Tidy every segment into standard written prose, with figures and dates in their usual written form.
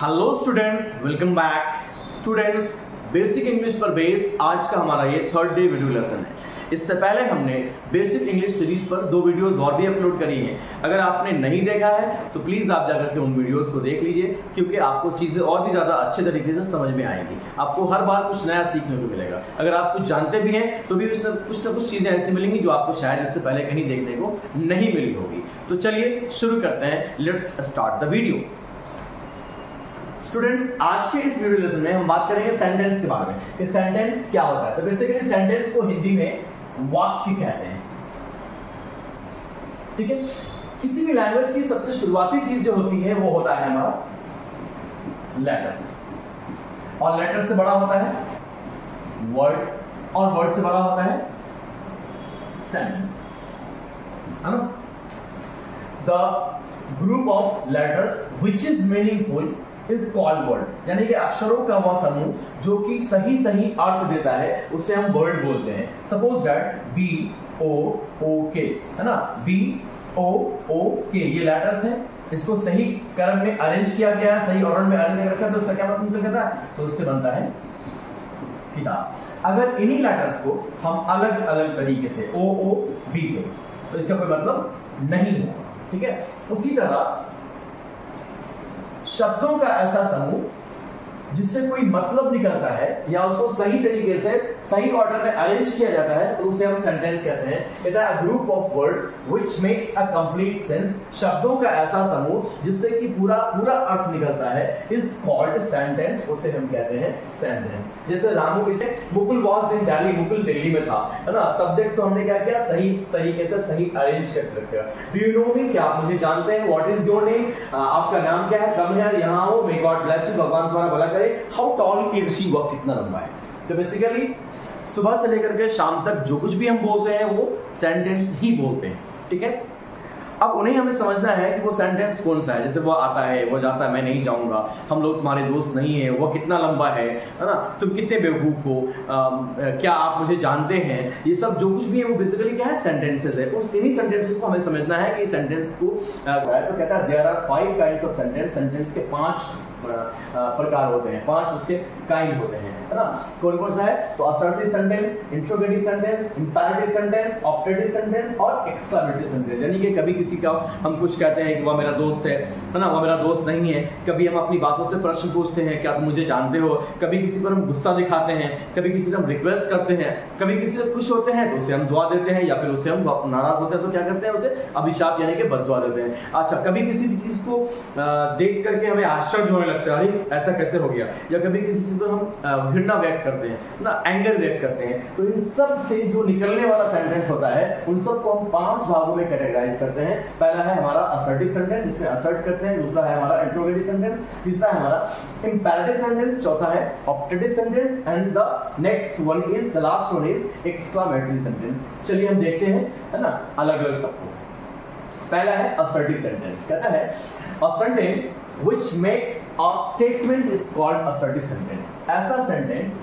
Hello students, welcome back. Students, basic English पर based आज का हमारा ये थर्ड डे वीडियो लेसन है। इससे पहले हमने बेसिक इंग्लिश सीरीज पर दो वीडियोस और भी अपलोड करी हैं। अगर आपने नहीं देखा है तो प्लीज़ आप जाकर के उन वीडियोस को देख लीजिए, क्योंकि आपको चीज़ें और भी ज़्यादा अच्छे तरीके से समझ में आएंगी। आपको हर बार कुछ नया सीखने को मिलेगा। अगर आप कुछ जानते भी हैं तो भी कुछ ना कुछ चीज़ें ऐसी मिलेंगी जो आपको शायद इससे पहले कहीं देखने को नहीं मिली होगी। तो चलिए शुरू करते हैं, let's start the video. Students, आज के इस वीडियो लेसन में हम बात करेंगे सेंटेंस के बारे में कि सेंटेंस क्या होता है। तो बेसिकली सेंटेंस को हिंदी में वाक्य कहते हैं, ठीक है। किसी भी लैंग्वेज की सबसे शुरुआती चीज जो होती है वो होता है हमारा लेटर्स, और लेटर से बड़ा होता है वर्ड, और वर्ड से बड़ा होता है सेंटेंस, है ना। The group of letters which is meaningful is called word, यानी कि अक्षरों का वह समूह जो कि सही अर्थ देता है उसे हम वर्ड बोलते हैं। Suppose that B O O K, है ना, बी ओ ओ के ये लेटर्स हैं। इसको सही क्रम में अरेंज किया गया, सही ऑर्डर में अरेंज रखा तो उसका क्या मतलब निकलता है, तो उससे बनता है किताब। अगर इन्हीं लेटर्स को हम अलग अलग तरीके से ओ ओ बी के, तो इसका कोई मतलब नहीं होगा, ठीक है। उसी तरह शब्दों का ऐसा समूह जिससे कोई मतलब निकलता है या उसको सही तरीके से सही ऑर्डर में अरेंज किया जाता है तो उसे हम सेंटेंस कहते हैं। It is a group of words which makes a complete sense, शब्दों का ऐसा समूह जिससे कि पूरा अर्थ निकलता है इज कॉल्ड सेंटेंस, उसे हम कहते हैं सेंटेंस। जैसे रामू इसे मुकुल बहुत दिन दिल्ली, मुकुल दिल्ली में था, है ना। सब्जेक्ट को हमने क्या किया, सही तरीके से सही अरेंज करके रखा। डू यू नो मी, क्या आप मुझे जानते हैं। व्हाट इज योर नेम, आपका नाम क्या है। कम हियर, यहाँ हो। मे गॉड ब्लेस यू, भगवान तुम्हारा भला करे। हाउ टॉल इज शी, वह कितना लंबा है। तो बेसिकली सुबह से लेकर के शाम तक जो कुछ भी हम बोलते हैं वो सेंटेंस ही बोलते हैं, ठीक है। अब उन्हें हमें समझना है कि वो सेंटेंस कौन सा है। जैसे वो आता है, वो जाता है, मैं नहीं जाऊंगा, हम लोग तुम्हारे दोस्त नहीं है, वो कितना लंबा है ना, तुम कितने बेवकूफ हो, क्या आप मुझे जानते हैं। ये सब जो कुछ भी है वो बेसिकली क्या है, सेंटेंसेस है। उस इन्हीं सेंटेंसेस को हमें समझना है कि सेंटेंस को तो कहता है there are 5 kinds of sentence. Sentence के 5 प्रकार होते हैं, 5 उसके काइंड होते हैं, है ना। कौन कौन सा है, तो assertive sentence, interrogative sentence, imperative sentence, objective sentence और एक्सक्लेमेटिव सेंटेंस। यानी कि कभी किसी का हम कुछ कहते हैं कि वह मेरा दोस्त है ना, वह मेरा दोस्त नहीं है। कभी हम अपनी बातों से प्रश्न पूछते हैं, क्या तुम मुझे जानते हो। कभी किसी पर हम गुस्सा दिखाते हैं, कभी किसी से हम रिक्वेस्ट करते हैं, कभी किसी से खुश होते हैं तो उसे हम दुआ देते हैं, या फिर उसे हम नाराज होते हैं तो क्या करते हैं, उसे अभिशाप यानी कि बददुआ देते हैं। अच्छा, कभी किसी भी चीज को देख करके हमें आश्चर्य होने लगता है, अरे ऐसा कैसे हो गया, या कभी किसी चीज पर हम घृणा व्यक्त करते हैं ना, एंगर व्यक्त करते हैं। तो इन सब से जो निकलने वाला सेंटेंस होता है उन सबको हम 5 भागों में कैटेगराइज करते हैं। पहला है हमारा असर्टिव सेंटेंस, जिसमें असर्ट करते हैं। दूसरा है हमारा इंट्रोगेटिव सेंटेंस, तीसरा है हमारा इंपेरेटिव सेंटेंस, चौथा है objective sentence and the next one is the last one is exclamatory sentence. चलिए हम देखते हैं, है ना, अलग-अलग सबको। पहला है असर्टिव सेंटेंस। कहता है a sentence which makes a statement is called assertive sentence. ऐसा सेंटेंस,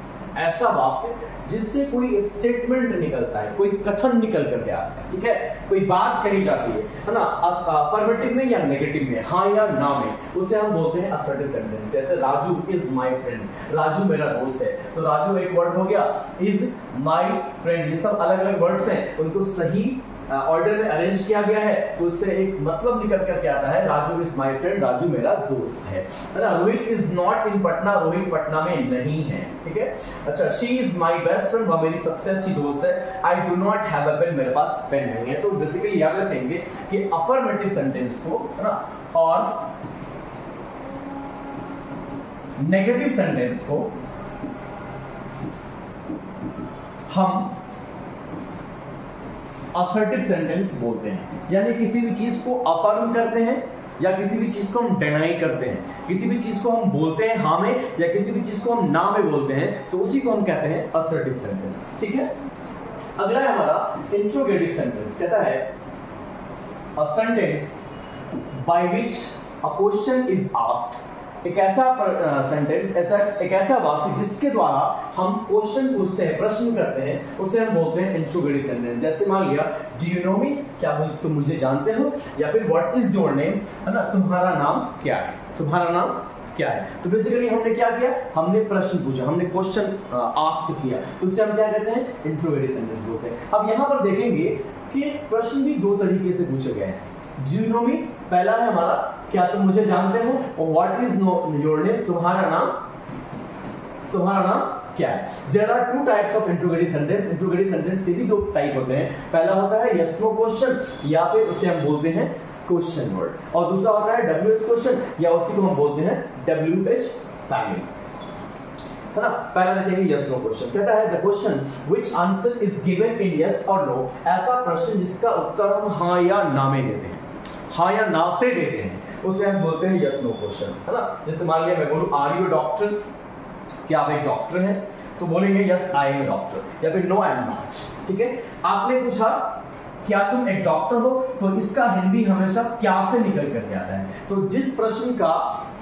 ऐसा वाक्य जिससे कोई स्टेटमेंट निकलता है, कोई कथन निकल करके आता है, ठीक है, कोई बात कही जाती है ना, अफर्मेटिव में या नेगेटिव में, हाँ या ना में, उसे हम बोलते हैं असर्टिव सेंटेंस। जैसे Raju is my friend, Raju मेरा दोस्त है, तो राजू एक वर्ड हो गया, इज माय फ्रेंड। ये सब अलग अलग वर्ड्स हैं, उनको सही ऑर्डर में अरेंज किया गया है तो उससे एक मतलब निकल करके आता है। Raju is my friend, Raju मेरा दोस्त है ना। Rohit is not in Patna, Rohit Patna में नहीं है, ठीक है। अच्छा, she is my best friend, वह मेरी सबसे अच्छी दोस्त है। I do not have a pen, मेरे पास पेन नहीं है। तो बेसिकली याद रखेंगे कि अफर्मेटिव सेंटेंस को, है ना, और नेगेटिव सेंटेंस को हम असर्टिव सेंटेंस बोलते हैं। यानी किसी भी चीज को अफर्म करते हैं या किसी भी चीज को हम डिनाई करते हैं, किसी भी चीज को हम बोलते हैं हाँ में या किसी भी चीज को हम ना में बोलते हैं, तो उसी को हम कहते हैं असर्टिव सेंटेंस, ठीक है। अगला है हमारा इंट्रोगेटिव सेंटेंस। कहता है a sentence by which a question is asked. एक ऐसा सेंटेंस, एक ऐसा वाक्य जिसके द्वारा हम क्वेश्चन पूछते हैं, प्रश्न करते हैं, उसे हम बोलते हैं इंट्रोगेटिव सेंटेंस। जैसे मान लिया डू यू नो मी, क्या तुम मुझे जानते हो, या फिर व्हाट इज योर नेम, है ना, तुम्हारा नाम क्या है। तुम्हारा नाम क्या है। तो बेसिकली हमने क्या किया, हमने प्रश्न पूछा, हमने क्वेश्चन आस्क किया, तो उससे हम क्या कहते हैं, इंट्रोगेटिव सेंटेंस बोलते हैं। अब यहाँ पर देखेंगे कि प्रश्न भी दो तरीके से पूछे गए हैं जिनोमी। पहला है हमारा क्या तुम मुझे जानते हो, और व्हाट इज योर नेम, तुम्हारा नाम क्या है। There are two types of interrogative sentence. Interrogative sentence के भी दो टाइप होते हैं, पहला होता है यस नो क्वेश्चन, या फिर उसे हम बोलते हैं क्वेश्चन वर्ड, और दूसरा होता है डब्ल्यू एच क्वेश्चन, या उसी को हम बोलते हैं डब्ल्यू एच फैमिली, है ना। पहला देखेंगे यस नो क्वेश्चन। कहता है the question which answer is given in yes और नो, ऐसा प्रश्न जिसका उत्तर हम हां या ना में देते हैं, हां या ना से देते हैं, उसे हम बोलते हैं यस नो क्वेश्चन, है ना। जैसे मान लिया मैं बोलूं आर यू डॉक्टर, क्या आप एक डॉक्टर हैं, तो बोलेंगे यस आई एम डॉक्टर, या फिर नो आई एम नॉट, ठीक है। आपने पूछा क्या तुम एक डॉक्टर हो, तो इसका हिंदी हमेशा क्या से निकल करके आता है। तो जिस प्रश्न का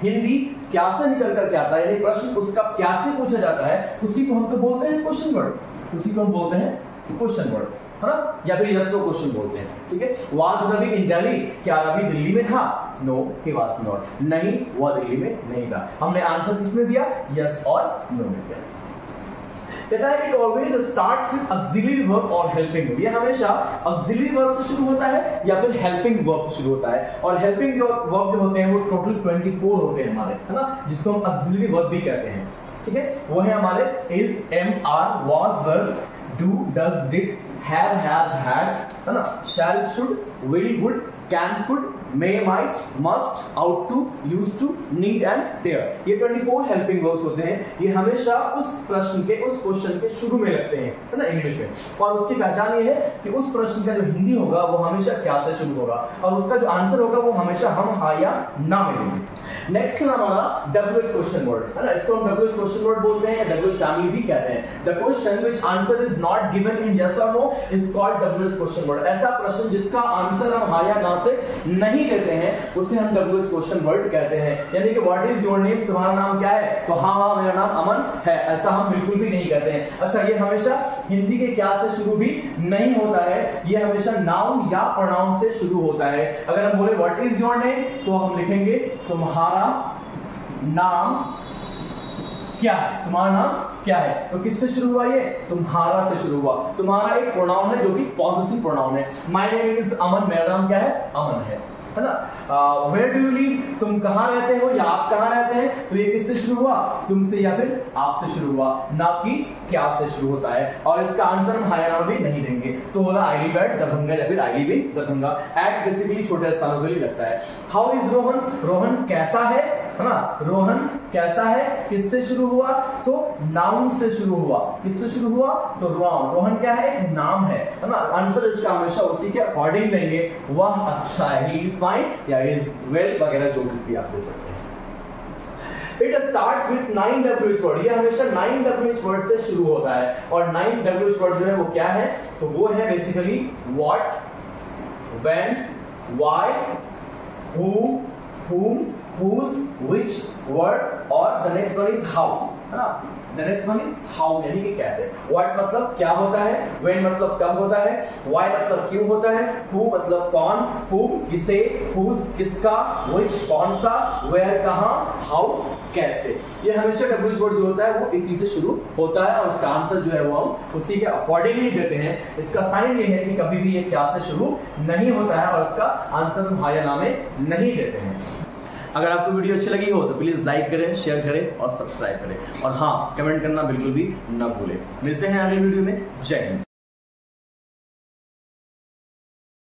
हिंदी क्या से निकल करके आता है, यानी प्रश्न उसका क्या से पूछा जाता है, उसी को हम तो बोलते हैं क्वेश्चन वर्ड, उसी को हम बोलते हैं क्वेश्चन वर्ड, है ना, या फिर यस नो क्वेश्चन बोलते हैं, ठीक है। वाज रवि इन दिल्ली, क्या रवि दिल्ली में था, नो ही वाज नॉट, नहीं वह दिल्ली में नहीं था। हमने आंसर किसमें दिया, यस और नो में दिया। कहता है it always starts with auxiliary verb और हेल्पिंग वर्ब, ये हमेशा ऑक्सिलरी वर्ब से शुरू होता है या फिर हेल्पिंग वर्ब से शुरू होता है, और हेल्पिंग वर्ब जो होते हैं वो टोटल 24 होते हैं हमारे, है ना, जिसको हम ऑक्सिलरी वर्ब भी कहते हैं, ठीक है। वो है हमारे is, am, are, was, were, Do, does, did, have, has, had, है ना, shall, should, will, would, can, could, may, might, must, out to, used to, need and there, ये 24 helping verbs होते हैं। ये हमेशा उस प्रश्न के, उस क्वेश्चन के शुरू में लगते हैं, है ना, इंग्लिश में। और उसकी पहचान ये है कि उस प्रश्न का जो हिंदी होगा वो हमेशा क्या से शुरू होगा, और उसका जो आंसर होगा वो हमेशा हम हाँ या ना मिलेंगे। नेक्स्ट हमारा डब्ल्यू एच क्वेश्चन वर्ड, है ना, इसको हम डब्ल्यू एच क्वेश्चन वर्ड बोलते हैं, डब्ल्यू एच फैमिली भी कहते हैं। The question which answer is not given in yes और no is called W H question word. ऐसा प्रश्न जिसका आंसर हम हाँ या ना से नहीं देते हैं उसे हम डब्ल्यू एच क्वेश्चन वर्ड कहते हैं। यानी कि व्हाट इज योर नेम, तुम्हारा नाम क्या है, तो हाँ हाँ मेरा नाम अमन है, ऐसा हम बिल्कुल भी नहीं कहते हैं। अच्छा, ये हमेशा हिंदी के क्या से शुरू भी नहीं होता है, ये हमेशा नाउन या प्रनाउन से शुरू होता है। अगर हम बोले व्हाट इज योर नेम, तो हम लिखेंगे तुम्हारा नाम क्या है, तुम्हारा नाम क्या है, तो किससे शुरू हुआ, ये तुम्हारा से शुरू हुआ। तुम्हारा एक प्रोनाउन है जो कि पॉजिटिव प्रोनाउन है। माय नेम इज अमन, मेरा नाम क्या है, अमन है ना। वेयर डू यू लिव, तुम कहाँ रहते हो या आप कहाँ रहते हैं, तो ये किससे शुरू हुआ, तुमसे या फिर आपसे शुरू हुआ, ना कि क्या से शुरू होता है। और इसका आंसर हम हाया ना भी नहीं देंगे, तो बोला आई लिव एट दरभंगा या फिर I live in Darbhanga. At basically छोटे स्थानों के लिए लगता है। हाउ इज रोहन, रोहन कैसा है ना, रोहन कैसा है किससे शुरू हुआ, तो नाउन से शुरू हुआ। किससे शुरू हुआ, तो नाउन। रोहन क्या है, एक नाम है, है ना। आंसर इसका हमेशा उसी के अकॉर्डिंग देंगे, वह अच्छा है, ही इज फाइन या इज वेल वगैरह जो कुछ भी आप दे सकते हैं। It starts with 9 WH word, ये हमेशा 9 WH word से शुरू होता है, और 9 WH word जो है वो क्या है, तो वो है basically what, when, why, who, whom, whose, which, word, और the next one is how, है ना। The next one is how, यानी कि कैसे। What मतलब क्या होता है, when मतलब कब होता है, why मतलब क्यों होता है, who मतलब कौन, whom किसे, whose किसका, which कौन सा, where कहाँ, how कैसे। ये हमेशा WH word जो होता है वो इसी से शुरू होता है, और उसका आंसर जो है वो हम उसी के अकॉर्डिंगली देते हैं। इसका साइन ये है कि कभी भी ये क्या से शुरू नहीं होता है, और इसका आंसर हम हाँ या ना में नहीं देते हैं। अगर आपको वीडियो अच्छी लगी हो तो प्लीज़ लाइक करें, शेयर करें और सब्सक्राइब करें, और हाँ, कमेंट करना बिल्कुल भी ना भूलें। मिलते हैं अगले वीडियो में। जय हिंद।